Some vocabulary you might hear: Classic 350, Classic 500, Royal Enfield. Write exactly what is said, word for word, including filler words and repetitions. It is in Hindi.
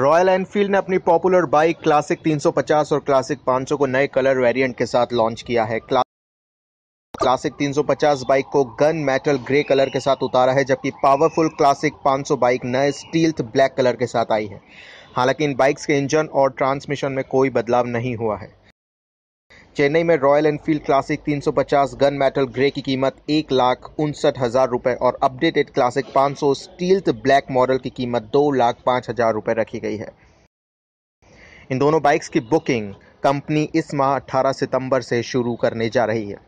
रॉयल एनफील्ड ने अपनी पॉपुलर बाइक क्लासिक तीन सौ पचास और क्लासिक पाँच सौ को नए कलर वेरिएंट के साथ लॉन्च किया है। क्लासिक तीन सौ पचास बाइक को गन मेटल ग्रे कलर के साथ उतारा है, जबकि पावरफुल क्लासिक पाँच सौ बाइक नए स्टील्थ ब्लैक कलर के साथ आई है। हालांकि इन बाइक्स के इंजन और ट्रांसमिशन में कोई बदलाव नहीं हुआ है। चेन्नई में रॉयल एनफील्ड क्लासिक तीन सौ पचास गन मेटल ग्रे की कीमत एक लाख उनसठ हज़ार रुपये और अपडेटेड क्लासिक पाँच सौ स्टील्थ ब्लैक मॉडल की कीमत दो लाख पाँच हज़ार रुपये रखी गई है। इन दोनों बाइक्स की बुकिंग कंपनी इस माह अठारह सितंबर से शुरू करने जा रही है।